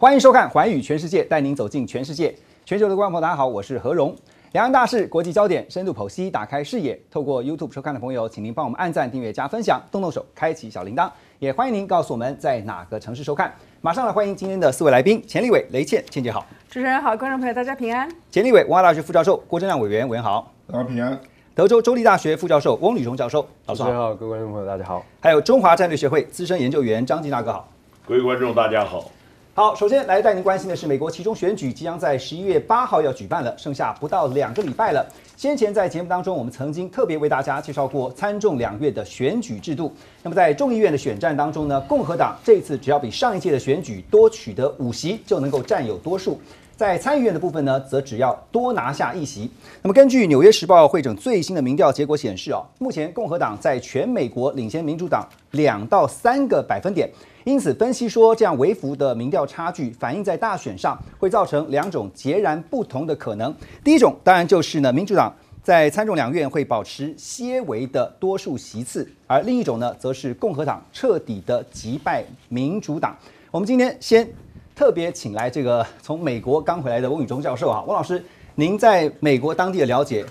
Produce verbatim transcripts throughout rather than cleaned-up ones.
欢迎收看《寰宇全世界》，带您走进全世界。全球的观众朋友，大家好，我是何荣。两岸大事、国际焦点，深度剖析，打开视野。透过 YouTube 收看的朋友，请您帮我们按赞、订阅、加分享，动动手，开启小铃铛。也欢迎您告诉我们在哪个城市收看。马上来欢迎今天的四位来宾：钱立伟、雷倩，倩姐好；主持人好，观众朋友大家平安。钱立伟，文化大学副教授；郭正亮委员，委员好，大家平安。德州州立大学副教授翁旅崇教授，老师好，各位观众朋友大家好。还有中华战略学会资深研究员张进大哥好，各位观众大家好。 好，首先来带您关心的是，美国期中选举即将在十一月八号要举办了，剩下不到两个礼拜了。先前在节目当中，我们曾经特别为大家介绍过参众两院的选举制度。那么在众议院的选战当中呢，共和党这次只要比上一届的选举多取得五席，就能够占有多数。 在参议院的部分呢，则只要多拿下一席。那么，根据《纽约时报》汇整最新的民调结果显示，哦，目前共和党在全美国领先民主党两到三个百分点。因此，分析说这样微幅的民调差距反映在大选上，会造成两种截然不同的可能。第一种当然就是呢，民主党在参众两院会保持些微的多数席次，而另一种呢，则是共和党彻底的击败民主党。我们今天先 特别请来这个从美国刚回来的翁旅崇教授啊，翁老师，您在美国当地的了解，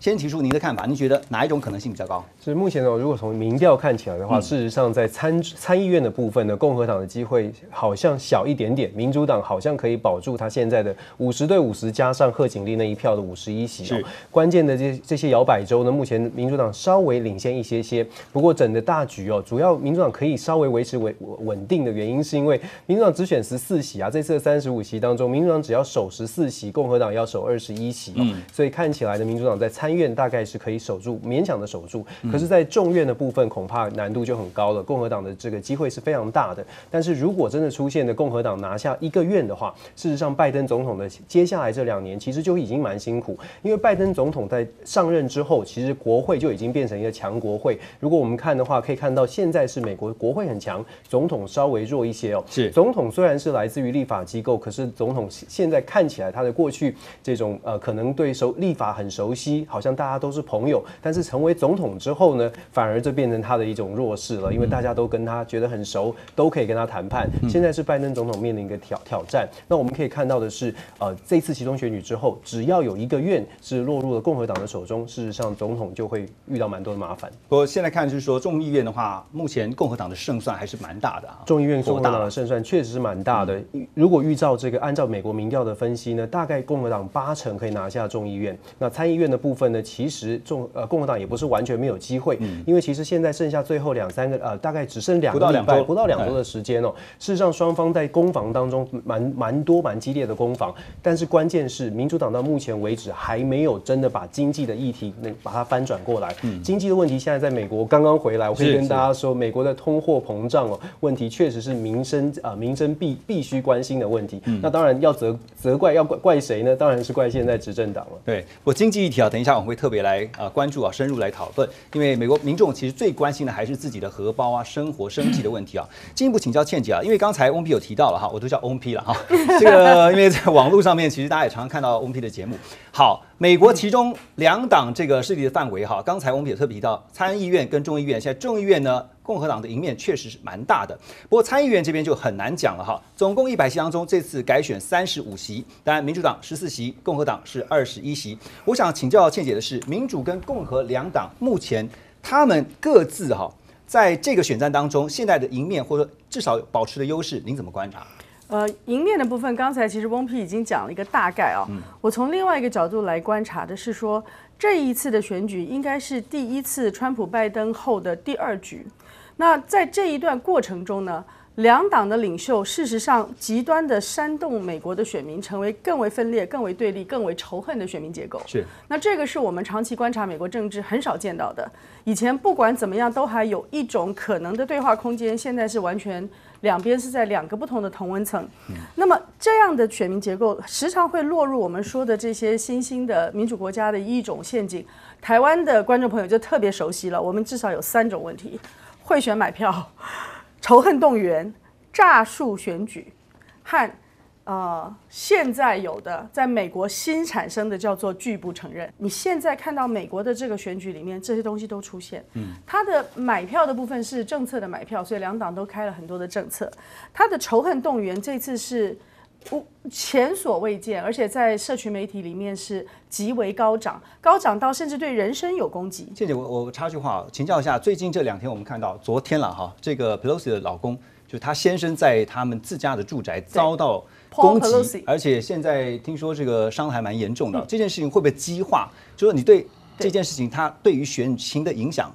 先提出您的看法，您觉得哪一种可能性比较高？就是目前呢，如果从民调看起来的话，嗯、事实上在参参议院的部分呢，共和党的机会好像小一点点，民主党好像可以保住他现在的五十对五十，加上贺锦丽那一票的五十一席、哦。关键的这这些摇摆州呢，目前民主党稍微领先一些些，不过整个大局哦，主要民主党可以稍微维持稳稳定的原因，是因为民主党只选十四席啊，这次的三十五席当中，民主党只要守十四席，共和党要守二十一席、哦，嗯、所以看起来呢，民主党在参 院大概是可以守住，勉强的守住。可是，在众院的部分，恐怕难度就很高了。共和党的这个机会是非常大的。但是如果真的出现的共和党拿下一个院的话，事实上，拜登总统的接下来这两年其实就已经蛮辛苦，因为拜登总统在上任之后，其实国会就已经变成一个强国会。如果我们看的话，可以看到现在是美国国会很强，总统稍微弱一些哦。是总统虽然是来自于立法机构，可是总统现在看起来他的过去这种呃，可能对熟立法很熟悉，好 像大家都是朋友，但是成为总统之后呢，反而就变成他的一种弱势了，因为大家都跟他觉得很熟，都可以跟他谈判。现在是拜登总统面临一个挑挑战。那我们可以看到的是，呃，这次期中选举之后，只要有一个院是落入了共和党的手中，事实上总统就会遇到蛮多的麻烦。不过现在看就是说，众议院的话，目前共和党的胜算还是蛮大的啊。众议院共和党的胜算确实是蛮大的。嗯、如果依照这个，按照美国民调的分析呢，大概共和党八成可以拿下众议院。那参议院的部分 其实众呃共和党也不是完全没有机会，嗯、因为其实现在剩下最后两三个呃大概只剩两个礼拜不到两周的时间哦。哎、事实上，双方在攻防当中蛮蛮多蛮激烈的攻防，但是关键是民主党到目前为止还没有真的把经济的议题能把它翻转过来。嗯、经济的问题现在在美国刚刚回来，我会跟大家说，美国的通货膨胀哦问题确实是民生啊民生必必须关心的问题。嗯、那当然要责责怪要怪怪谁呢？当然是怪现在执政党了。对我经济议题啊，等一下我 会特别来啊、呃、关注啊，深入来讨论，因为美国民众其实最关心的还是自己的荷包啊、生活、生计的问题啊。进一步请教倩姐啊，因为刚才翁 P 有提到了哈，我都叫翁 P 了哈。这个因为在网络上面，其实大家也常常看到翁 P 的节目。好，美国其中两党这个势力的范围哈，刚才翁 P 也特别提到参议院跟众议院，现在众议院呢， 共和党的赢面确实是蛮大的，不过参议院这边就很难讲了哈。总共一百席当中，这次改选三十五席，当然民主党十四席，共和党是二十一席。我想请教倩姐的是，民主跟共和两党目前他们各自哈在这个选战当中，现在的赢面或者至少保持的优势，您怎么观察？ 呃，赢面的部分，刚才其实翁 P 已经讲了一个大概啊。嗯、我从另外一个角度来观察的是说，这一次的选举应该是第一次川普拜登后的第二局。那在这一段过程中呢，两党的领袖事实上极端的煽动美国的选民成为更为分裂、更为对立、更为仇恨的选民结构。是。那这个是我们长期观察美国政治很少见到的。以前不管怎么样都还有一种可能的对话空间，现在是完全 两边是在两个不同的同温层，那么这样的选民结构时常会落入我们说的这些新兴的民主国家的一种陷阱。台湾的观众朋友就特别熟悉了，我们至少有三种问题：贿选买票、仇恨动员、诈术选举和呃现在有的在美国新产生的叫做拒不承认。你现在看到美国的这个选举里面，这些东西都出现。嗯，它的买票的部分是政策的买票，所以两党都开了很多的政策。它的仇恨动员这次是前所未见，而且在社群媒体里面是极为高涨，高涨到甚至对人身有攻击。倩姐，我我插句话，请教一下，最近这两天我们看到，昨天了哈，这个 Pelosi 的老公，就他先生在他们自家的住宅遭到攻击，而且现在听说这个伤得还蛮严重的，嗯、这件事情会不会激化？就是你对这件事情，它对于选情的影响？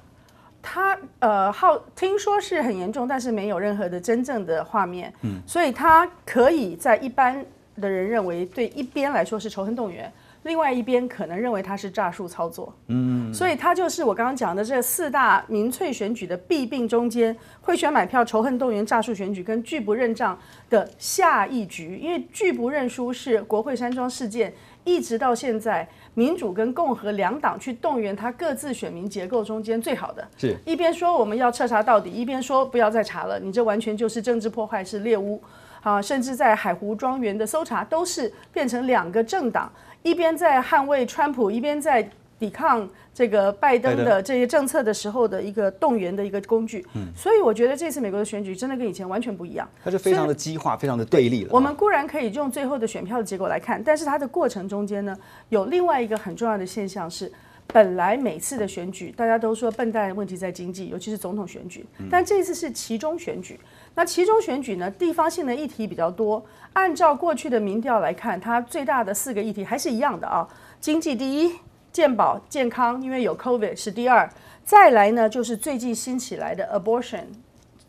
他呃，好，听说是很严重，但是没有任何的真正的画面，嗯，所以他可以在一般的人认为对一边来说是仇恨动员，另外一边可能认为他是诈术操作，嗯，所以他就是我刚刚讲的这四大民粹选举的弊病中间，贿选买票、仇恨动员、诈术选举跟拒不认账的下一局，因为拒不认输是国会山庄事件。 一直到现在，民主跟共和两党去动员他各自选民结构中间最好的，是一边说我们要彻查到底，一边说不要再查了，你这完全就是政治破坏，是猎巫啊！甚至在海湖庄园的搜查都是变成两个政党，一边在捍卫川普，一边在抵抗这个拜登的这些政策的时候的一个动员的一个工具。嗯，所以我觉得这次美国的选举真的跟以前完全不一样，它是非常的激化，非常的对立了。我们固然可以用最后的选票的结果来看，但是它的过程中间呢，有另外一个很重要的现象是，本来每次的选举大家都说笨蛋的问题在经济，尤其是总统选举，但这次是期中选举。那期中选举呢，地方性的议题比较多。按照过去的民调来看，它最大的四个议题还是一样的啊，经济第一。 健保健康，因为有 COVID 是第二，再来呢就是最近新起来的 abortion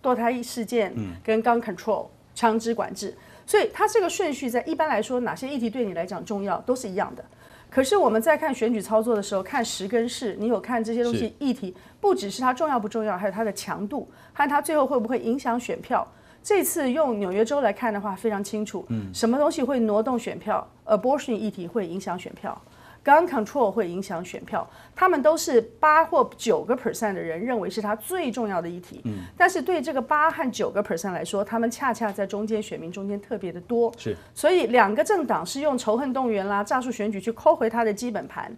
堕胎事件，跟 gun control 枪支管制，所以它这个顺序在一般来说哪些议题对你来讲重要都是一样的。可是我们在看选举操作的时候，看时跟势，你有看这些东西议题，不只是它重要不重要，还有它的强度和它最后会不会影响选票。 这次用纽约州来看的话，非常清楚，嗯，什么东西会挪动选票 ？abortion 议题会影响选票 ，gun control 会影响选票，他们都是八或九个 percent 的人认为是它最重要的议题，嗯，但是对这个八和九个 percent 来说，他们恰恰在中间选民中间特别的多，是，所以两个政党是用仇恨动员啦、诈术选举去抠回它的基本盘。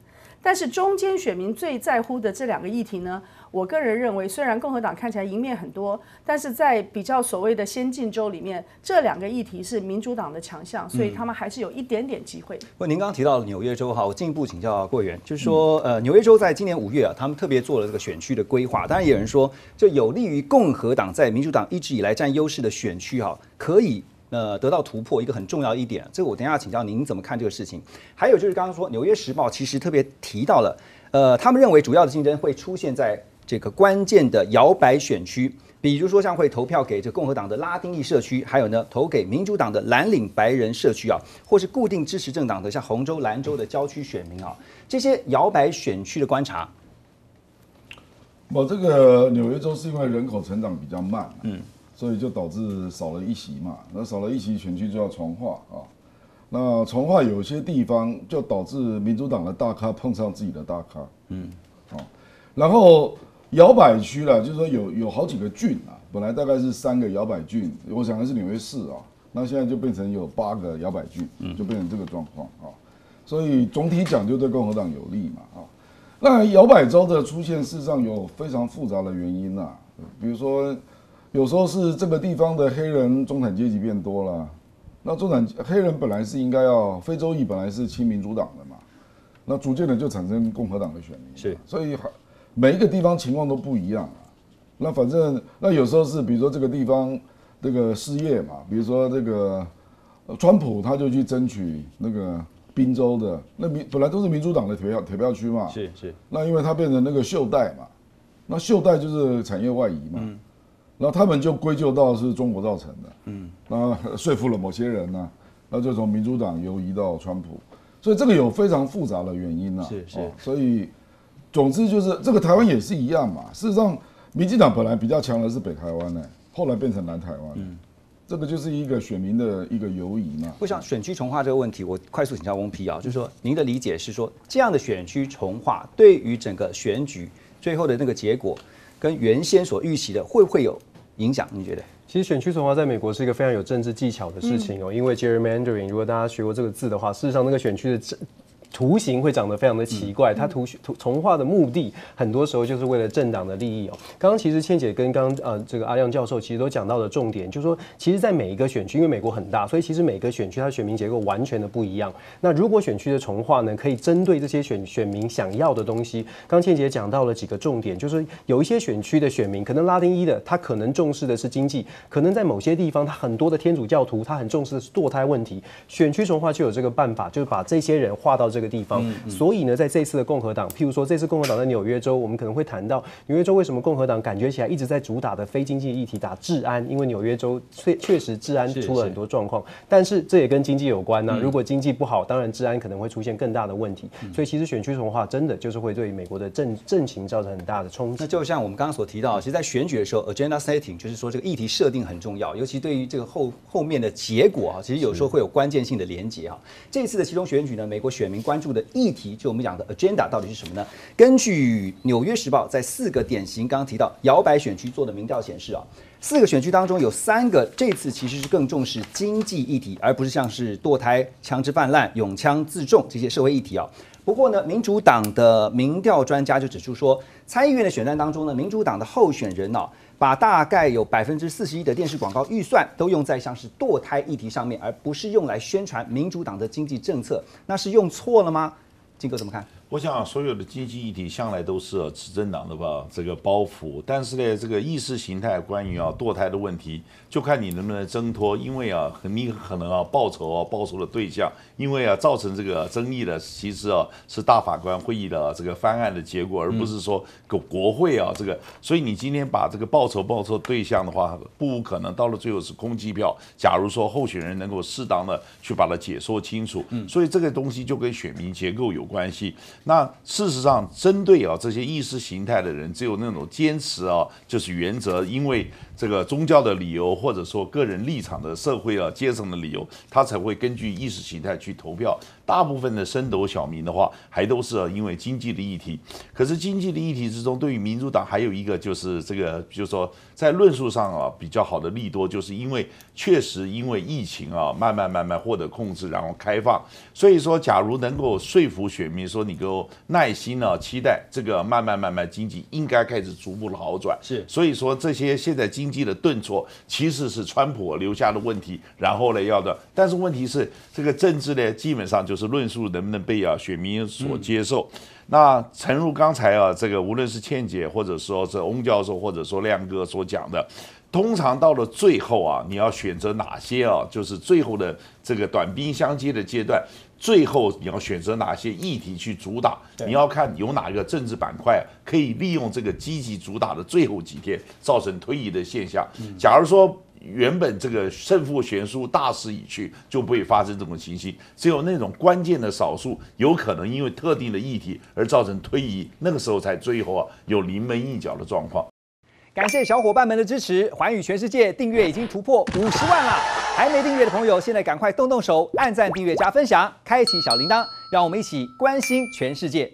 但是中间选民最在乎的这两个议题呢，我个人认为，虽然共和党看起来赢面很多，但是在比较所谓的先进州里面，这两个议题是民主党的强项，所以他们还是有一点点机会。不、嗯，您刚刚提到纽约州哈，我进一步请教郭委员，就是说，呃，纽约州在今年五月啊，他们特别做了这个选区的规划，当然也有人说，这有利于共和党在民主党一直以来占优势的选区哈、啊，可以。 呃，得到突破一个很重要一点，这个我等一下请教您怎么看这个事情。还有就是刚刚说，《纽约时报》其实特别提到了，呃，他们认为主要的竞争会出现在这个关键的摇摆选区，比如说像会投票给这共和党的拉丁裔社区，还有呢投给民主党的蓝领白人社区啊，或是固定支持政党的像红州、蓝州的郊区选民啊，这些摇摆选区的观察。我这个纽约州是因为人口成长比较慢、啊，嗯。 所以就导致少了一席嘛，那少了一席，选区就要重划啊。那重划有些地方就导致民主党的大咖碰上自己的大咖，嗯，哦、啊，然后摇摆区啦，就是说有有好几个郡啊，本来大概是三个摇摆郡，我想的是纽约市啊，那现在就变成有八个摇摆郡，就变成这个状况啊。所以总体讲就对共和党有利嘛啊。那摇摆州的出现，事实上有非常复杂的原因啊，比如说。 有时候是这个地方的黑人中产阶级变多了，那中产黑人本来是应该要非洲裔本来是亲民主党的嘛，那逐渐的就产生共和党的选民，是，所以每一个地方情况都不一样啊。那反正那有时候是比如说这个地方这个失业嘛，比如说这个川普他就去争取那个宾州的，那民本来都是民主党的铁票铁票区嘛，是是，那因为他变成那个袖带嘛，那袖带就是产业外移嘛。嗯 那他们就归咎到是中国造成的，嗯，那说服了某些人呢、啊，那就从民主党游移到川普，所以这个有非常复杂的原因啊，是是、哦，所以总之就是这个台湾也是一样嘛。事实上，民进党本来比较强的是北台湾呢、欸，后来变成南台湾，嗯，这个就是一个选民的一个游移嘛。我想选区重划这个问题，我快速请教翁丕啊，就是说您的理解是说，这样的选区重划对于整个选举最后的那个结果。 跟原先所预期的会不会有影响？你觉得？其实选区重划在美国是一个非常有政治技巧的事情哦，嗯、因为 gerrymandering， 如果大家学过这个字的话，事实上那个选区的图形会长得非常的奇怪，它图图从化的目的很多时候就是为了政党的利益哦。刚刚其实倩姐跟刚刚呃这个阿亮教授其实都讲到的重点，就是说其实，在每一个选区，因为美国很大，所以其实每个选区它选民结构完全的不一样。那如果选区的重化呢，可以针对这些选选民想要的东西。刚倩姐讲到了几个重点，就是有一些选区的选民可能拉丁裔的，他可能重视的是经济，可能在某些地方他很多的天主教徒，他很重视的是堕胎问题。选区重化就有这个办法，就是把这些人划到这个。 个地方，所以呢，在这次的共和党，譬如说这次共和党在纽约州，我们可能会谈到纽约州为什么共和党感觉起来一直在主打的非经济议题，打治安，因为纽约州确确实治安出了很多状况，但是这也跟经济有关呢、啊。如果经济不好，当然治安可能会出现更大的问题。所以其实选区重划真的就是会对美国的政政情造成很大的冲击。那就像我们刚刚所提到，其实，在选举的时候 ，agenda setting 就是说这个议题设定很重要，尤其对于这个后后面的结果啊，其实有时候会有关键性的连结啊。这次的其中选举呢，美国选民关 关注的议题，就我们讲的 agenda 到底是什么呢？根据《纽约时报》在四个典型刚刚提到摇摆选区做的民调显示啊，四个选区当中有三个这次其实是更重视经济议题，而不是像是堕胎、枪支泛滥、拥枪自重这些社会议题啊。不过呢，民主党的民调专家就指出说，参议院的选战当中呢，民主党的候选人啊，把大概有百分之四十一的电视广告预算都用在像是堕胎议题上面，而不是用来宣传民主党的经济政策，那是用错了吗？靖哥怎么看？我想、啊、所有的经济议题向来都是、啊、执政党的吧这个包袱，但是呢，这个意识形态关于啊堕胎的问题，就看你能不能挣脱，因为啊你可能啊报仇啊报仇的对象，因为啊造成这个争议的其实啊是大法官会议的、啊、这个翻案的结果，而不是说国会啊这个，所以你今天把这个报仇报仇对象的话，不无可能到了最后是空机票。假如说候选人能够适当的去把它解说清楚，所以这个东西就跟选民结构有关系。 那事实上，针对啊这些意识形态的人，只有那种坚持啊，就是原则，因为这个宗教的理由，或者说个人立场的社会啊阶层的理由，他才会根据意识形态去投票。大部分的升斗小民的话，还都是、啊、因为经济的议题。可是经济的议题之中，对于民主党还有一个就是这个，就是说在论述上啊比较好的利多，就是因为确实因为疫情啊慢慢慢慢获得控制，然后开放。所以说，假如能够说服选民说你给我 耐心呢、啊，期待这个慢慢慢慢经济应该开始逐步的好转。是，所以说这些现在经济的顿挫其实是川普留下的问题，然后呢要的，但是问题是这个政治呢，基本上就是论述能不能被啊选民所接受。嗯 那诚如刚才啊，这个无论是倩姐，或者说是翁教授，或者说亮哥所讲的，通常到了最后啊，你要选择哪些啊，就是最后的这个短兵相接的阶段，最后你要选择哪些议题去主打，你要看有哪一个政治板块可以利用这个积极主打的最后几天，造成推移的现象。假如说 原本这个胜负悬殊，大势已去，就不会发生这种情形。只有那种关键的少数，有可能因为特定的议题而造成推移，那个时候才最后啊有临门一脚的状况。感谢小伙伴们的支持，寰宇全世界订阅已经突破五十万了，还没订阅的朋友，现在赶快动动手，按赞、订阅、加分享，开启小铃铛，让我们一起关心全世界。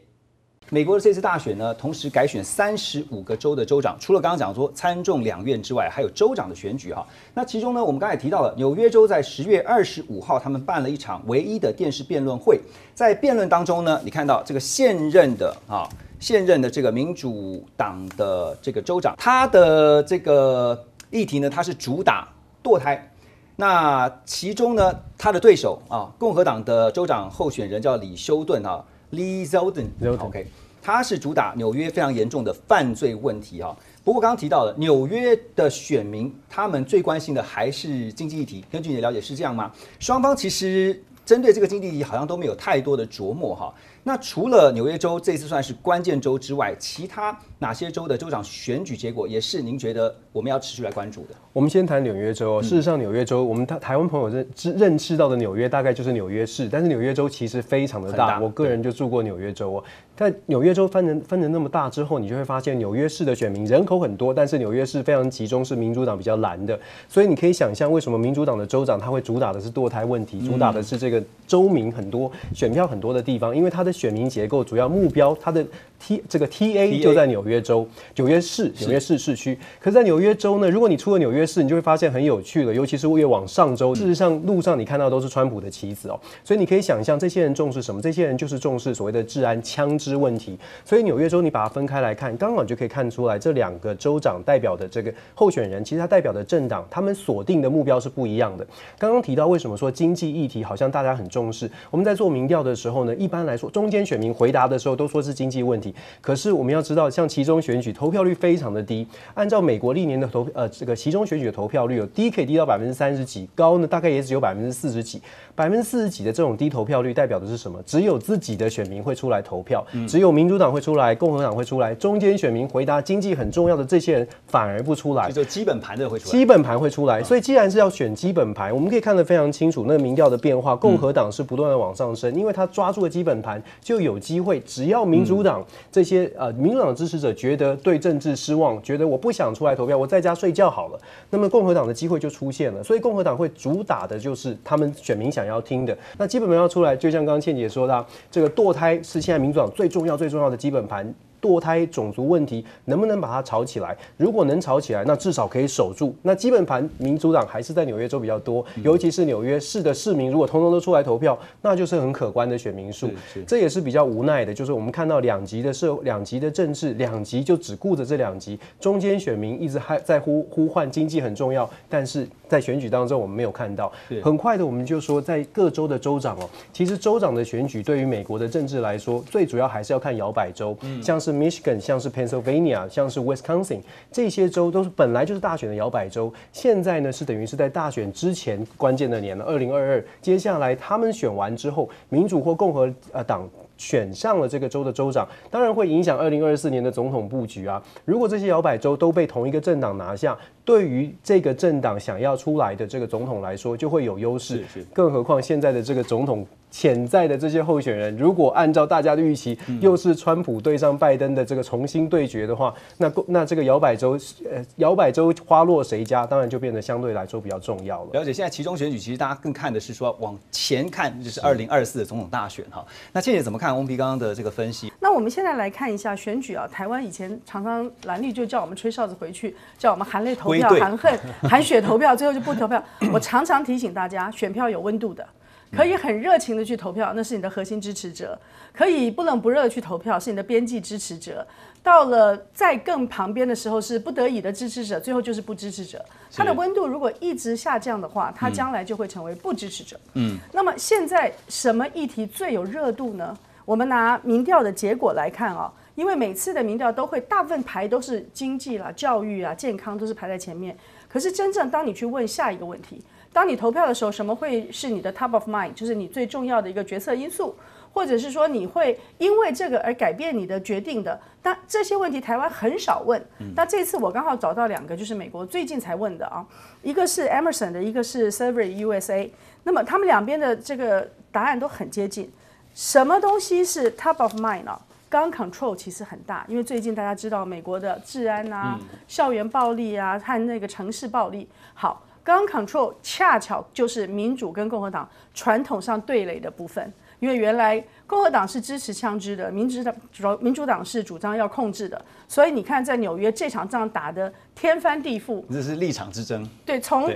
美国的这次大选呢，同时改选三十五个州的州长，除了刚刚讲说参众两院之外，还有州长的选举哈。那其中呢，我们刚才也提到了，纽约州在十月二十五号，他们办了一场唯一的电视辩论会。在辩论当中呢，你看到这个现任的啊，现任的这个民主党的这个州长，他的这个议题呢，他是主打堕胎。 那其中呢，他的对手啊，共和党的州长候选人叫李修顿啊 ，Lee Zeldin，OK， 他是主打纽约非常严重的犯罪问题啊。不过刚刚提到了纽约的选民，他们最关心的还是经济议题。根据你的了解是这样吗？双方其实针对这个经济议题好像都没有太多的琢磨哈、啊。那除了纽约州这次算是关键州之外，其他哪些州的州长选举结果也是您觉得我们要持续来关注的？ 我们先谈纽约州、哦。事实上，纽约州，我们台台湾朋友认认识到的纽约大概就是纽约市，但是纽约州其实非常的大。大我个人就住过纽约州哦。但纽约州分成分成那么大之后，你就会发现纽约市的选民人口很多，但是纽约市非常集中，是民主党比较蓝的。所以你可以想象，为什么民主党的州长他会主打的是堕胎问题，主打的是这个个州民很多、选票很多的地方，因为它的选民结构主要目标，它的 T 这个 T A 就在纽约州、纽约市、纽约市市区。可是在纽约州呢，如果你出了纽约市，你就会发现很有趣了，尤其是越往上州，事实上路上你看到都是川普的旗子哦。所以你可以想象，这些人重视什么？这些人就是重视所谓的治安、枪支问题。所以纽约州你把它分开来看，刚好就可以看出来，这两个州长代表的这个候选人，其实他代表的政党，他们锁定的目标是不一样的。刚刚提到为什么说经济议题好像大家很重视。 重视我们在做民调的时候呢，一般来说，中间选民回答的时候都说是经济问题。可是我们要知道，像期中选举投票率非常的低，按照美国历年的投呃这个期中选举的投票率，有低可以低到百分之三十几，高呢大概也只有百分之四十几。百分之四十几的这种低投票率代表的是什么？只有自己的选民会出来投票，嗯、只有民主党会出来，共和党会出来，中间选民回答经济很重要的这些人反而不出来，就基本盘的会出来，基本盘会出来。嗯、所以既然是要选基本盘，我们可以看得非常清楚，那个民调的变化，共和党。 是不断的往上升，因为他抓住了基本盘，就有机会。只要民主党这些呃民主党的支持者觉得对政治失望，觉得我不想出来投票，我在家睡觉好了，那么共和党的机会就出现了。所以共和党会主打的就是他们选民想要听的。那基本盘要出来，就像刚刚倩姐说的，这个堕胎是现在民主党最重要最重要的基本盘。 堕胎、种族问题能不能把它炒起来？如果能炒起来，那至少可以守住。那基本盘民主党还是在纽约州比较多，尤其是纽约市的市民，如果通通都出来投票，那就是很可观的选民数。这也是比较无奈的，就是我们看到两极的社、两极的政治，两极就只顾着这两极，中间选民一直还在呼呼唤经济很重要，但是在选举当中我们没有看到。很快的，我们就说在各州的州长哦，其实州长的选举对于美国的政治来说，最主要还是要看摇摆州，嗯、像是。 像是 Michigan， 像是 Pennsylvania， 像是 Wisconsin， 这些州都是本来就是大选的摇摆州。现在呢是等于是在大选之前关键的年了， 二零二二。接下来他们选完之后，民主或共和呃党。 选上了这个州的州长，当然会影响二零二四年的总统布局啊。如果这些摇摆州都被同一个政党拿下，对于这个政党想要出来的这个总统来说，就会有优势。是是更何况现在的这个总统潜在的这些候选人，如果按照大家的预期，又是川普对上拜登的这个重新对决的话，那那这个摇摆州，呃，摇摆州花落谁家，当然就变得相对来说比较重要了。了解，现在期中选举其实大家更看的是说往前看，就是二零二四的总统大选哈。那倩姐怎么看？ 翁皮刚刚的这个分析，那我们现在来看一下选举啊。台湾以前常常蓝绿就叫我们吹哨子回去，叫我们含泪投票、含恨、含血投票，最后就不投票。我常常提醒大家，选票有温度的，可以很热情的去投票，那是你的核心支持者；可以不冷不热的去投票，是你的边际支持者。到了再更旁边的时候，是不得已的支持者，最后就是不支持者。它的温度如果一直下降的话，它将来就会成为不支持者。嗯，那么现在什么议题最有热度呢？ 我们拿民调的结果来看啊、哦，因为每次的民调都会大部分排都是经济啦、教育啊、健康都是排在前面。可是真正当你去问下一个问题，当你投票的时候，什么会是你的 top of mind， 就是你最重要的一个决策因素，或者是说你会因为这个而改变你的决定的？但这些问题台湾很少问。但这次我刚好找到两个，就是美国最近才问的啊，一个是 Emerson 的，一个是 Survey U S A。那么他们两边的这个答案都很接近。 什么东西是 top of mind 啊？gun control 其实很大，因为最近大家知道美国的治安啊、嗯、校园暴力啊和那个城市暴力。好 ，gun control 恰巧就是民主跟共和党传统上对垒的部分，因为原来共和党是支持枪支的，民主党民主党是主张要控制的，所以你看在纽约这场仗打得天翻地覆，这是立场之争。对，从。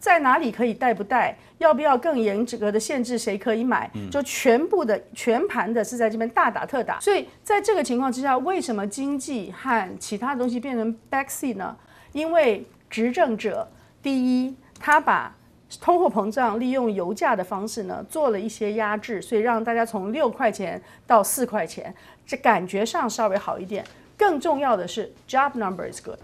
在哪里可以带不带？要不要更严格的限制谁可以买？就全部的全盘的是在这边大打特打。所以在这个情况之下，为什么经济和其他东西变成 backseat 呢？因为执政者第一，他把通货膨胀利用油价的方式呢做了一些压制，所以让大家从六块钱到四块钱，这感觉上稍微好一点。更重要的是 ，job number is good。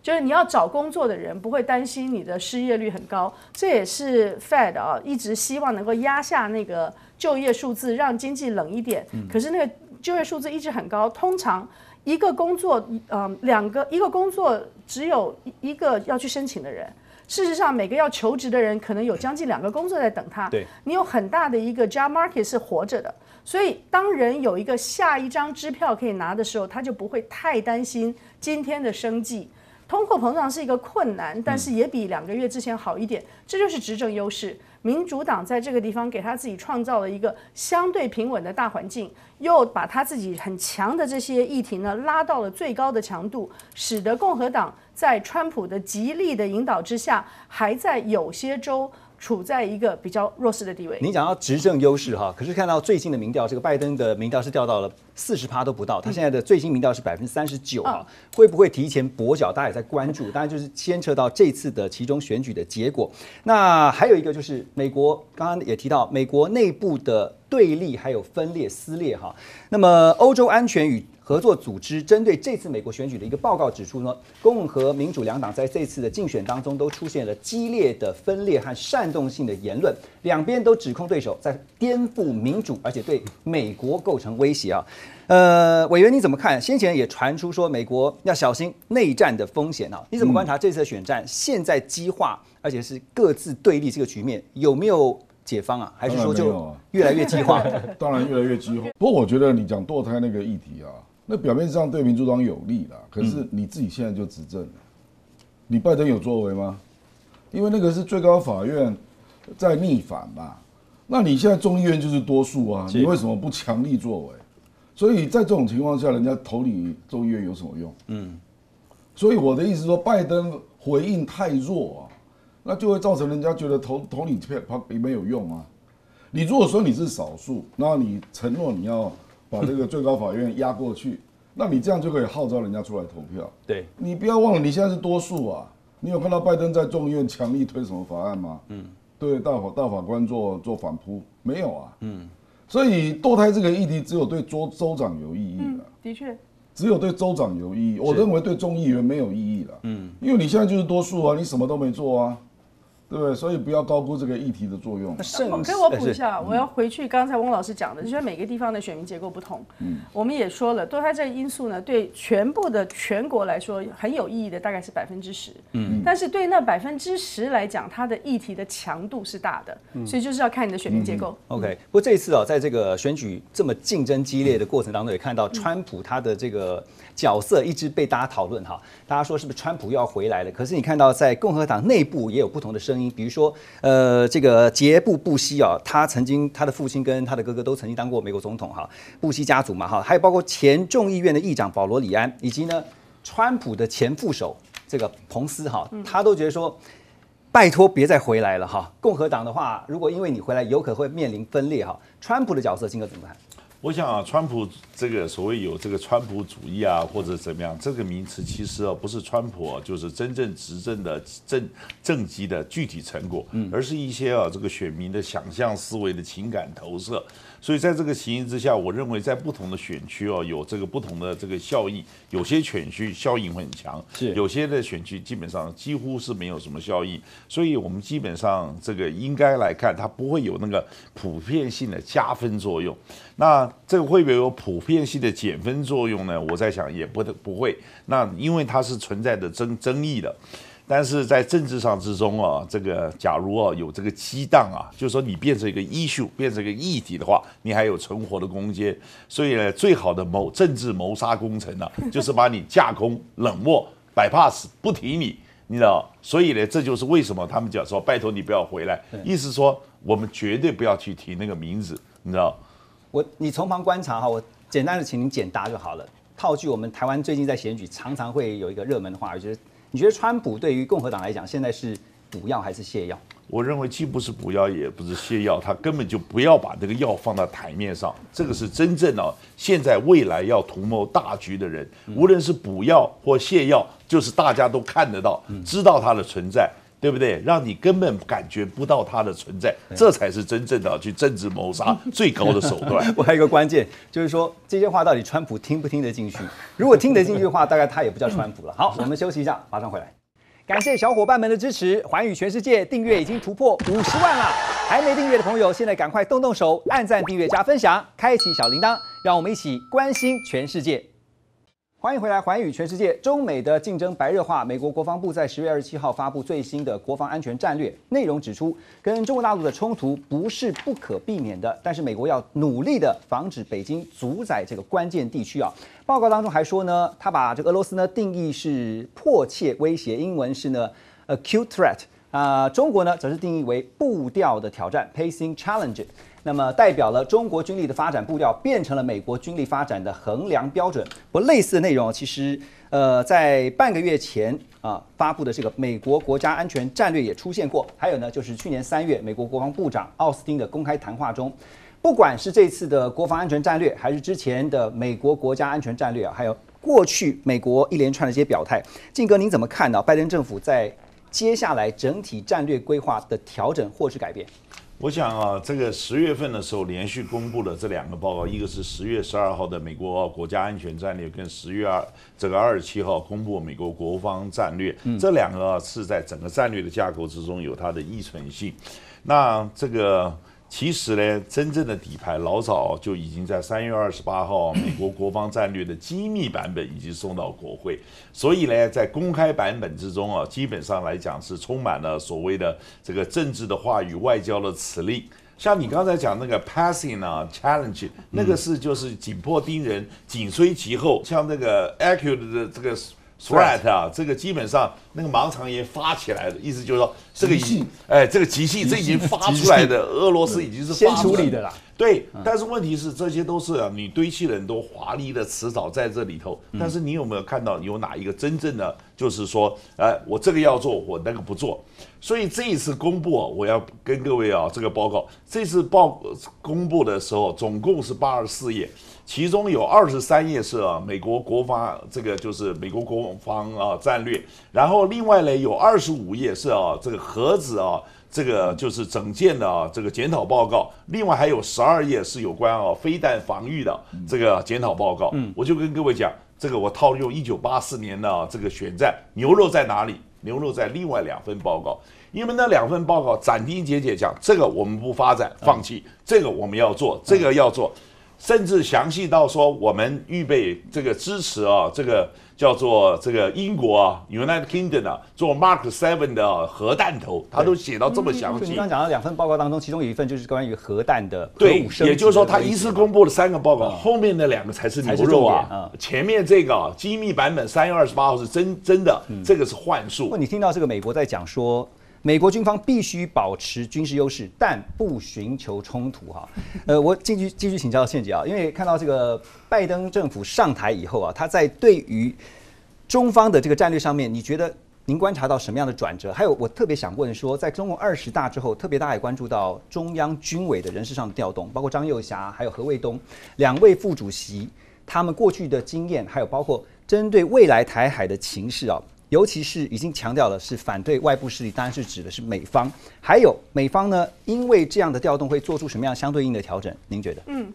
就是你要找工作的人不会担心你的失业率很高，这也是 Fed 啊一直希望能够压下那个就业数字，让经济冷一点。可是那个就业数字一直很高，通常一个工作，嗯，两个一个工作只有一个要去申请的人。事实上，每个要求职的人可能有将近两个工作在等他。对，你有很大的一个 job market 是活着的，所以当人有一个下一张支票可以拿的时候，他就不会太担心今天的生计。通货膨胀是一个困难，但是也比两个月之前好一点，这就是执政优势。民主党在这个地方给他自己创造了一个相对平稳的大环境，又把他自己很强的这些议题呢拉到了最高的强度，使得共和党在川普的极力的引导之下，还在有些州处在一个比较弱势的地位。您讲到执政优势哈，可是看到最近的民调，这个拜登的民调是掉到了四十趴都不到，他现在的最新民调是百分之三十九啊，会不会提前跛脚？大家也在关注，当然就是牵扯到这次的其中选举的结果。那还有一个就是美国，刚刚也提到美国内部的对立还有分裂撕裂哈。那么欧洲安全与合作组织针对这次美国选举的一个报告指出呢，共和民主两党在这次的竞选当中都出现了激烈的分裂和煽动性的言论，两边都指控对手在颠覆民主，而且对美国构成威胁啊。呃，委员你怎么看？先前也传出说美国要小心内战的风险啊，你怎么观察这次的选战现在激化，而且是各自对立这个局面有没有解放啊？还是说就越来越激化？当然越来越激化。不过我觉得你讲堕胎那个议题啊，那表面上对民主党有利啦，可是你自己现在就执政了，你拜登有作为吗？因为那个是最高法院在逆反嘛，那你现在众议院就是多数啊，你为什么不强力作为？所以在这种情况下，人家投你众议院有什么用？嗯，所以我的意思说，拜登回应太弱啊，那就会造成人家觉得投投你也没有用啊。你如果说你是少数，那你承诺你要把这个最高法院压过去，那你这样就可以号召人家出来投票。对，你不要忘了，你现在是多数啊！你有看到拜登在众议院强力推什么法案吗？嗯，对大法大法官做做反扑没有啊？嗯，所以堕胎这个议题只有对州州长有意义了。嗯、的确，只有对州长有意义，我认为对众议员没有意义了。嗯，因为你现在就是多数啊，你什么都没做啊。对不对？所以不要高估这个议题的作用。可以我补一下，我要回去刚才翁老师讲的，就是每个地方的选民结构不同。嗯，我们也说了，堕胎这个因素呢，对全部的全国来说很有意义的大概是百分之十。嗯，但是对那百分之十来讲，它的议题的强度是大的，嗯、所以就是要看你的选民结构。嗯、OK， 不过这一次啊，在这个选举这么竞争激烈的过程当中，也看到川普他的这个角色一直被大家讨论哈，大家说是不是川普要回来了？可是你看到在共和党内部也有不同的声音。比如说，呃，这个杰布·布希啊，他曾经他的父亲跟他的哥哥都曾经当过美国总统哈，布希家族嘛哈，还有包括前众议院的议长保罗·里安，以及呢，川普的前副手这个彭斯哈，他都觉得说，拜托别再回来了哈。共和党的话，如果因为你回来，有可能会面临分裂哈。川普的角色，金哥怎么看？我想啊，川普这个所谓有这个川普主义啊，或者怎么样，这个名词其实啊不是川普啊，就是真正执政的政政绩的具体成果，而是一些啊这个选民的想象思维的情感投射。所以在这个情形之下，我认为在不同的选区哦，有这个不同的这个效应，有些选区效应会很强，有些的选区基本上几乎是没有什么效应。所以我们基本上这个应该来看，它不会有那个普遍性的加分作用。那这个会不会有普遍性的减分作用呢？我在想也不不会。那因为它是存在的争争议的。但是在政治上之中啊，这个假如啊有这个激荡啊，就是说你变成一个 issue， 变成一个议题的话，你还有存活的空间。所以呢，最好的谋政治谋杀工程呢、啊，就是把你架空、冷漠、bypass， 不提你，你知道？所以呢，这就是为什么他们讲说拜托你不要回来，意思说我们绝对不要去提那个名字，你知道？我你从旁观察哈，我简单的请您简答就好了。套句我们台湾最近在选举常常会有一个热门的话语，就是。你觉得川普对于共和党来讲，现在是补药还是泻药？我认为既不是补药，也不是泻药，他根本就不要把这个药放到台面上。这个是真正啊，现在未来要图谋大局的人，无论是补药或泻药，就是大家都看得到，知道它的存在，对不对？让你根本感觉不到它的存在，这才是真正的去政治谋杀最高的手段。我还有一个关键，就是说这些话到底川普听不听得进去？如果听得进去的话，大概他也不叫川普了。好，我们休息一下，马上回来。感谢小伙伴们的支持，寰宇全世界订阅已经突破五十万了，还没订阅的朋友，现在赶快动动手，按赞、订阅、加分享，开启小铃铛，让我们一起关心全世界。欢迎回来，寰宇全世界。中美的竞争白热化，美国国防部在十月二十七号发布最新的国防安全战略，内容指出，跟中国大陆的冲突不是不可避免的，但是美国要努力的防止北京主宰这个关键地区啊。报告当中还说呢，他把这个俄罗斯呢定义是迫切威胁，英文是呢 acute threat， 啊、呃，中国呢则是定义为步调的挑战 （pacing challenge）。 那么代表了中国军力的发展步调变成了美国军力发展的衡量标准。不过类似的内容，其实呃在半个月前啊、呃、发布的这个美国国家安全战略也出现过。还有呢，就是去年三月美国国防部长奥斯汀的公开谈话中，不管是这次的国防安全战略，还是之前的美国国家安全战略啊，还有过去美国一连串的一些表态，靖哥您怎么看呢？拜登政府在接下来整体战略规划的调整或是改变？ 我想啊，这个十月份的时候连续公布了这两个报告，一个是十月十二号的美国国家安全战略，跟十月二这个二十七号公布美国国防战略，嗯、这两个、啊、是在整个战略的架构之中有它的依存性。那这个其实呢，真正的底牌老早就已经在三月二十八号美国国防战略的机密版本已经送到国会，所以呢，在公开版本之中啊，基本上来讲是充满了所谓的这个政治的话语、外交的辞令。像你刚才讲那个 passing 啊 challenge， 那个是就是紧迫盯人、紧随其后。像那个 acute 的这个 threat 啊，这个基本上那个盲肠炎发起来的意思就是说。 这个已经，哎，这个极细，这已经发出来的，俄罗斯已经是先处理的了。对，但是问题是，这些都是、啊、你堆砌了很多华丽的辞藻在这里头，但是你有没有看到有哪一个真正的，就是说，哎，我这个要做，我那个不做。所以这一次公布啊，我要跟各位啊，这个报告，这次报公布的时候，总共是八十四页，其中有二十三页是啊，美国国防这个就是美国国防啊战略，然后另外呢有二十五页是啊这个。 盒子啊，这个就是整件的啊，这个检讨报告。另外还有十二页是有关啊飞弹防御的这个检讨报告。嗯，我就跟各位讲，这个我套用一九八四年的、啊、这个选战，牛肉在哪里？牛肉在另外两份报告，因为那两份报告斩钉截铁讲，这个我们不发展，放弃；嗯、这个我们要做，这个要做，嗯、甚至详细到说我们预备这个支持啊，这个。 叫做这个英国啊 ，United Kingdom 啊，做 Mark seven 的核弹头，他都写到这么详细。嗯、你刚讲到两份报告当中，其中有一份就是关于核弹的。对，也就是说，他一次公布了三个报告，嗯、后面的两个才是牛肉啊。嗯、前面这个、啊、机密版本三月二十八号是真真的，嗯、这个是幻术。不过你听到这个美国在讲说。 美国军方必须保持军事优势，但不寻求冲突哈。呃，我继续继续请教宪姐啊，因为看到这个拜登政府上台以后啊，他在对于中方的这个战略上面，你觉得您观察到什么样的转折？还有，我特别想问说，在中共二十大之后，特别大家也关注到中央军委的人事上的调动，包括张幼霞还有何卫东两位副主席，他们过去的经验，还有包括针对未来台海的情势啊。 尤其是已经强调了是反对外部势力，当然是指的是美方，还有美方呢，因为这样的调动会做出什么样相对应的调整？您觉得？嗯，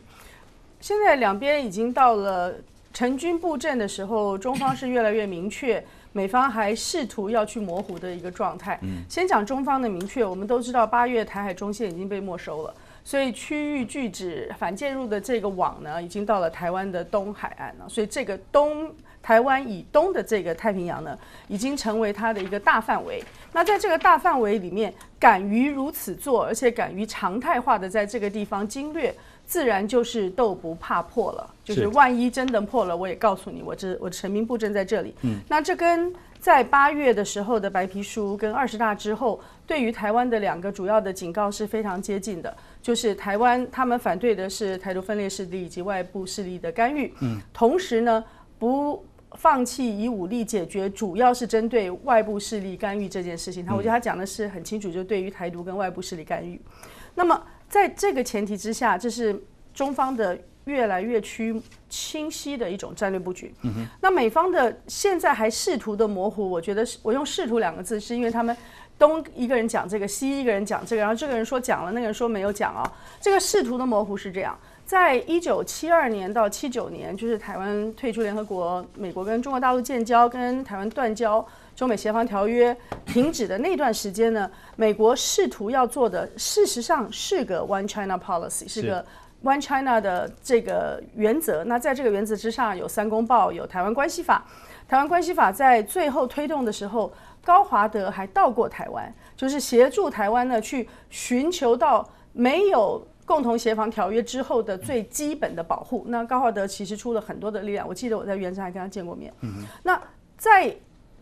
现在两边已经到了成军布阵的时候，中方是越来越明确，美方还试图要去模糊的一个状态。嗯，先讲中方的明确，我们都知道八月台海中线已经被没收了。 所以区域拒止反介入的这个网呢，已经到了台湾的东海岸了。所以这个东台湾以东的这个太平洋呢，已经成为它的一个大范围。那在这个大范围里面，敢于如此做，而且敢于常态化的在这个地方经略，自然就是斗不怕破了。就是万一真的破了，我也告诉你，我这我成名布阵在这里。嗯，那这跟。 在八月的时候的白皮书跟二十大之后，对于台湾的两个主要的警告是非常接近的，就是台湾他们反对的是台独分裂势力以及外部势力的干预，嗯，同时呢不放弃以武力解决，主要是针对外部势力干预这件事情。他我觉得他讲的是很清楚，就对于台独跟外部势力干预。那么在这个前提之下，这是中方的。 越来越趋清晰的一种战略布局。嗯、那美方的现在还试图的模糊，我觉得我用“试图”两个字，是因为他们东一个人讲这个，西一个人讲这个，然后这个人说讲了，那个人说没有讲啊。这个试图的模糊是这样：在一九七二年到七九年，就是台湾退出联合国，美国跟中国大陆建交，跟台湾断交，中美协防条约停止的那段时间呢，美国试图要做的，事实上是个 One China Policy， 是个。One China 的这个原则。那在这个原则之上，有三公报，有台湾关系法。台湾关系法在最后推动的时候，高华德还到过台湾，就是协助台湾呢去寻求到没有共同协防条约之后的最基本的保护。那高华德其实出了很多的力量，我记得我在原上还跟他见过面。嗯、那在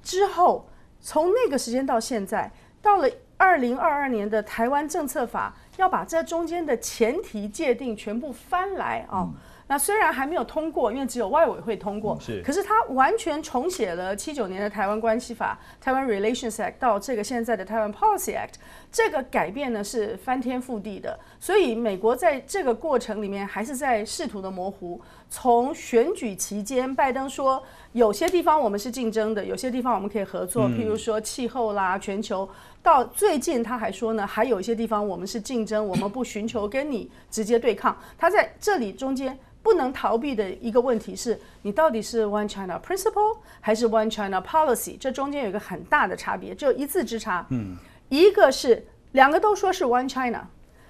之后，从那个时间到现在，到了二零二二年的台湾政策法，要把这中间的前提界定全部翻来啊。嗯，那虽然还没有通过，因为只有外委会通过，是，可是它完全重写了七九年的台湾关系法、台湾 Relations Act 到这个现在的台湾 Policy Act， 这个改变呢是翻天覆地的。所以美国在这个过程里面还是在试图的模糊。从选举期间，拜登说有些地方我们是竞争的，有些地方我们可以合作，譬如说气候啦、全球。到最近他还说呢，还有一些地方我们是竞争，我们不寻求跟你直接对抗。他在这里中间不能逃避的一个问题是，你到底是 One China Principle 还是 One China Policy？ 这中间有一个很大的差别，只有一字之差。嗯，一个是两个都说是 One China，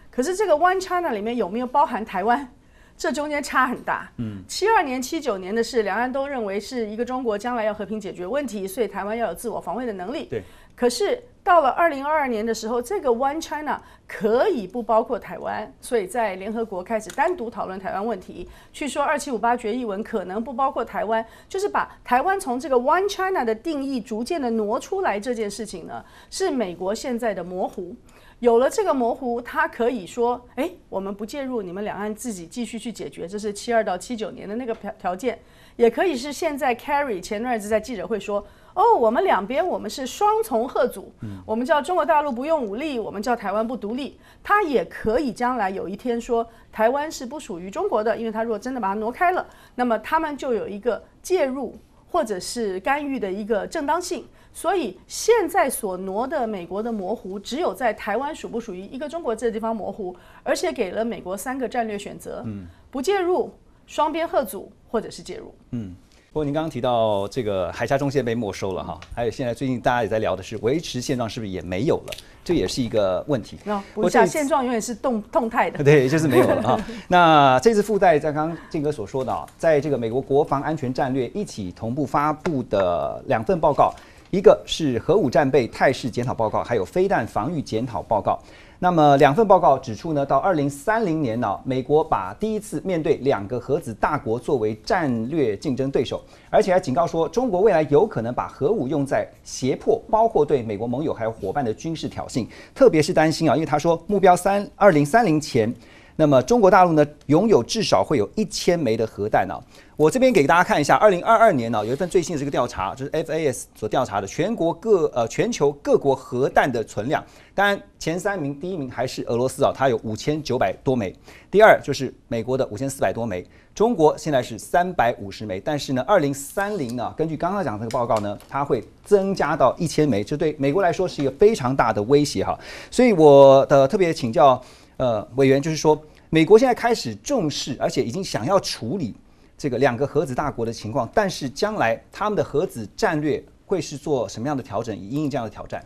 可是这个 One China 里面有没有包含台湾？这中间差很大。嗯，七二年、七九年的是两岸都认为是一个中国，将来要和平解决问题，所以台湾要有自我防卫的能力。对，可是到了二零二二年的时候，这个 One China 可以不包括台湾，所以在联合国开始单独讨论台湾问题，去说二七五八决议文可能不包括台湾，就是把台湾从这个 One China 的定义逐渐的挪出来。这件事情呢，是美国现在的模糊。有了这个模糊，他可以说，哎，我们不介入，你们两岸自己继续去解决，这是七二到七九年的那个条件，也可以是现在 Kerry 前段日子在记者会说。哦，我们两边我们是双重贺阻，嗯，我们叫中国大陆不用武力，我们叫台湾不独立。他也可以将来有一天说台湾是不属于中国的，因为他如果真的把它挪开了，那么他们就有一个介入或者是干预的一个正当性。所以现在所挪的美国的模糊，只有在台湾属不属于一个中国这个地方模糊，而且给了美国三个战略选择：嗯，不介入、双边贺阻，或者是介入。嗯。不过您刚刚提到这个海峡中线被没收了哈，还有现在最近大家也在聊的是维持现状是不是也没有了，这也是一个问题。那不是现状永远是动动态的，对，就是没有了哈。那这次附带在刚刚靖哥所说的啊，在这个美国国防安全战略一起同步发布的两份报告，一个是核武战备态势检讨报告，还有飞弹防御检讨报告。那么两份报告指出呢，到二零三零年呢，啊，美国把第一次面对两个核子大国作为战略竞争对手，而且还警告说，中国未来有可能把核武用在胁迫，包括对美国盟友还有伙伴的军事挑衅，特别是担心啊，因为他说目标三二零三零前，那么中国大陆呢拥有至少会有一千枚的核弹啊。我这边给大家看一下，二零二二年呢，啊，有一份最新的这个调查，就是 F A S 所调查的全国各呃全球各国核弹的存量。当然，前三名，第一名还是俄罗斯啊，它有五千九百多枚；第二就是美国的五千四百多枚，中国现在是三百五十枚。但是呢，二零三零呢，根据刚刚讲的这个报告呢，它会增加到一千枚，这对美国来说是一个非常大的威胁哈。所以我的特别请教呃委员，就是说，美国现在开始重视，而且已经想要处理这个两个核子大国的情况，但是将来他们的核子战略会是做什么样的调整，以应应这样的挑战？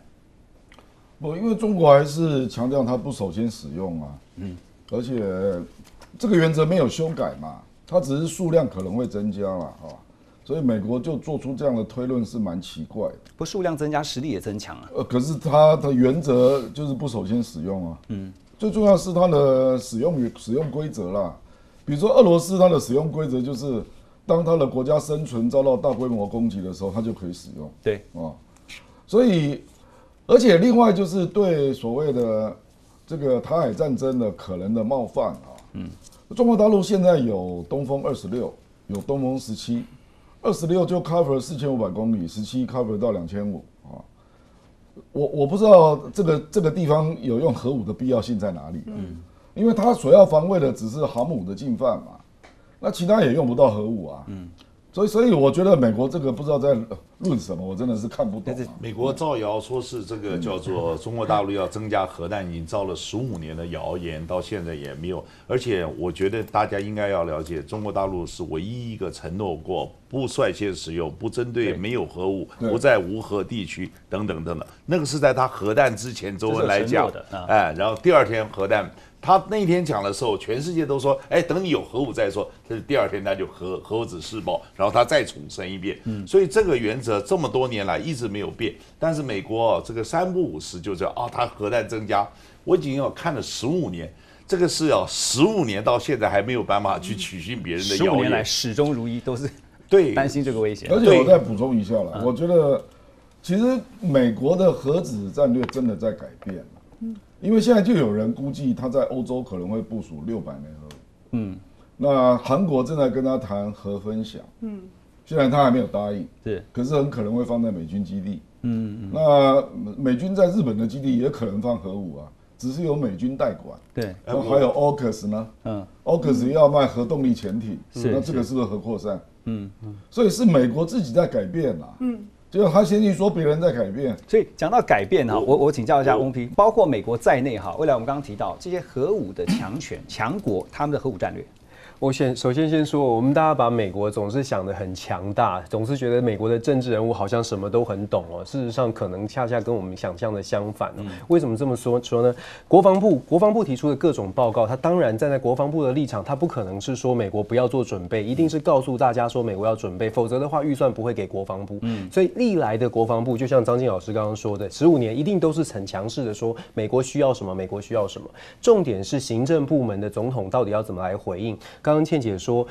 不，因为中国还是强调它不首先使用啊，嗯，而且这个原则没有修改嘛，它只是数量可能会增加了哈，所以美国就做出这样的推论是蛮奇怪的。不，数量增加，实力也增强啊。呃，可是它的原则就是不首先使用啊，嗯，最重要是它的使用使用规则啦。比如说，俄罗斯它的使用规则就是，当它的国家生存遭到大规模攻击的时候，它就可以使用。对啊，所以，而且另外就是对所谓的这个台海战争的可能的冒犯啊，嗯，中国大陆现在有东风二十六，有东风十七，二十六就 cover 四千五百公里，十七 cover 到两千五啊。我我不知道这个这个地方有用核武的必要性在哪里，啊，嗯。因为他所要防卫的只是航母的进犯嘛，那其他也用不到核武啊。嗯，所以所以我觉得美国这个不知道在论什么，我真的是看不懂，啊。美国造谣说是这个叫做中国大陆要增加核弹，已经造了十五年的谣言，到现在也没有。而且我觉得大家应该要了解，中国大陆是唯一一个承诺过不率先使用，不针对没有核武、不在无核地区等等等等。那个是在他核弹之前，周恩来讲，哎，然后第二天核弹。 他那天讲的时候，全世界都说：“哎，等你有核武再说。”但是第二天他就核核子试爆，然后他再重申一遍。嗯，所以这个原则这么多年来一直没有变。但是美国、哦、这个三不五时就这样啊，他核弹增加，我已经要看了十五年，这个是要十五年到现在还没有办法去取信别人的谣言。十五年来始终如一，都是对担心这个危险。而且我再补充一下了，嗯、我觉得其实美国的核子战略真的在改变。嗯。 因为现在就有人估计他在欧洲可能会部署六百枚核武，嗯，那韩国正在跟他谈核分享，嗯，虽然他还没有答应，对，可是很可能会放在美军基地，嗯，那美军在日本的基地也可能放核武啊，只是由美军代管，对，然后还有 Ocus 呢，嗯 ，Ocus 要卖核动力潜艇，是，那这个是不是核扩散？嗯嗯，所以是美国自己在改变啦，嗯。 就他先去说别人在改变，所以讲到改变哈，我我请教一下翁平，包括美国在内哈，未来我们刚刚提到这些核武的强权、强国他们的核武战略，我先首先先说，我们大家把美国总是想得很强大，总是觉得美国的政治人物好像什么都很懂哦，事实上可能恰恰跟我们想象的相反哦。为什么这么说说呢？国防部国防部提出的各种报告，他当然站在国防部的立场，他不可能是说美国不要做准备，一定是告诉大家说美国要准备，否则的话预算不会给国防部。嗯，所以历来的国防部就像张晋老师刚刚说的，十五年一定都是很强势的说美国需要什么，美国需要什么。重点是行政部门的总统到底要怎么来回应。 刚刚倩姐说，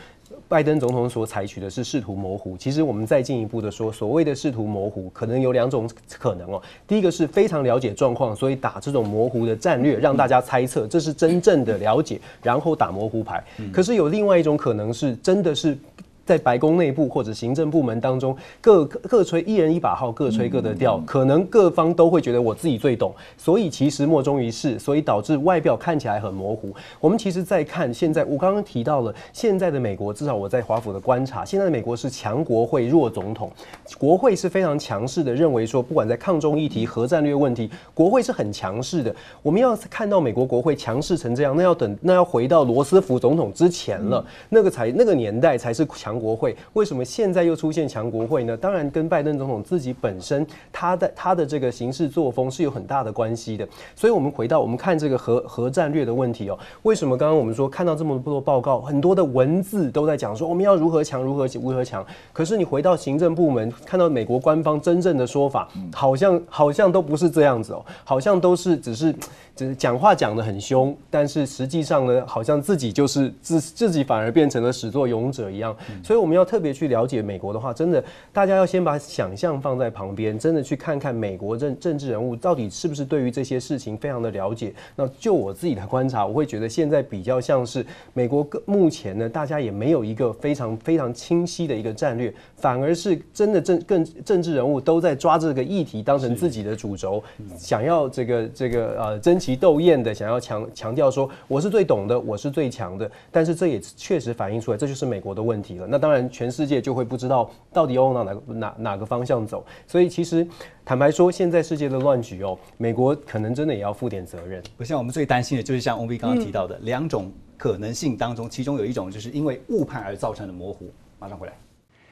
拜登总统所采取的是试图模糊。其实我们再进一步的说，所谓的试图模糊，可能有两种可能哦。第一个是非常了解状况，所以打这种模糊的战略，让大家猜测这是真正的了解，然后打模糊牌。可是有另外一种可能是，真的是。 在白宫内部或者行政部门当中，各各吹一人一把号，各吹各的调，可能各方都会觉得我自己最懂，所以其实莫衷一是，所以导致外表看起来很模糊。我们其实在看现在，我刚刚提到了现在的美国，至少我在华府的观察，现在的美国是强国会弱总统，国会是非常强势的，认为说不管在抗中议题、核战略问题，国会是很强势的。我们要看到美国国会强势成这样，那要等那要回到罗斯福总统之前了，那个才那个年代才是强。 国会为什么现在又出现强国会呢？当然跟拜登总统自己本身他的他的这个行事作风是有很大的关系的。所以，我们回到我们看这个核核战略的问题哦，为什么刚刚我们说看到这么多报告，很多的文字都在讲说我们要如何强，如何如何强。可是你回到行政部门，看到美国官方真正的说法，好像好像都不是这样子哦，好像都是只是只是讲话讲得很凶，但是实际上呢，好像自己就是自自己反而变成了始作俑者一样。 所以我们要特别去了解美国的话，真的，大家要先把想象放在旁边，真的去看看美国政政治人物到底是不是对于这些事情非常的了解。那就我自己的观察，我会觉得现在比较像是美国目前呢，大家也没有一个非常非常清晰的一个战略，反而是真的政更政治人物都在抓这个议题当成自己的主轴，想要这个这个呃争奇斗艳的，想要强强调说我是最懂的，我是最强的。但是这也确实反映出来，这就是美国的问题了。 那当然，全世界就会不知道到底要往哪个哪哪个方向走。所以，其实坦白说，现在世界的乱局哦，美国可能真的也要负点责任。不像我们最担心的就是像翁斌刚刚提到的两种可能性当中，其中有一种就是因为误判而造成的模糊。马上回来，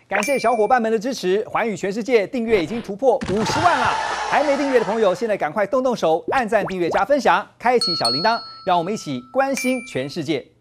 感谢小伙伴们的支持，寰宇全世界订阅已经突破五十万了，还没订阅的朋友，现在赶快动动手，按赞、订阅、加分享，开启小铃铛，让我们一起关心全世界。